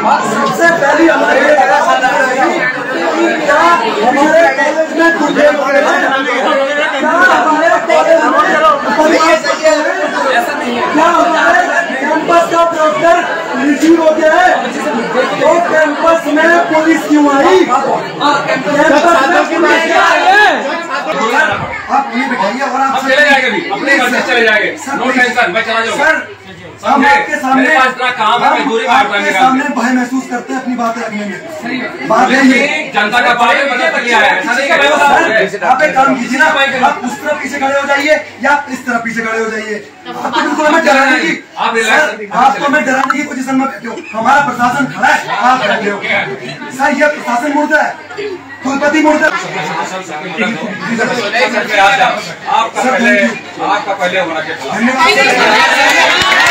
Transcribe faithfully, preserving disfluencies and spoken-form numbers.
सबसे पहली हमारे हमारे कॉलेज में तुझे क्या हमारे कॉलेज में क्या हमारे कैंपस का डॉक्टर निजी हो गया है तो कैंपस में पुलिस क्यों आई? आप ये बताइए और आप चले जाएंगे भी अपने घर से चले जाएंगे नो टेंशन मैं चला जाऊंगा हम आपके सामने काम है दूरी आपके सामने भय महसूस करते हैं अपनी बातें रखेंगे बात ये जनता का बात है। आप एक काम कीजिए ना आप उस तरफ पीछे खड़े हो जाइए या आप इस तरफ पीछे खड़े हो जाइए। आपको बिल्कुल हमें डराने की आपको हमें डराने की पोजिशन में बैठे हो हमारा प्रशासन खड़ा है आप बैठे हो सर यह प्रशासन मुर्दा है कुलपति मुर्दा है। आपका पहले आपका पहले होना चाहिए।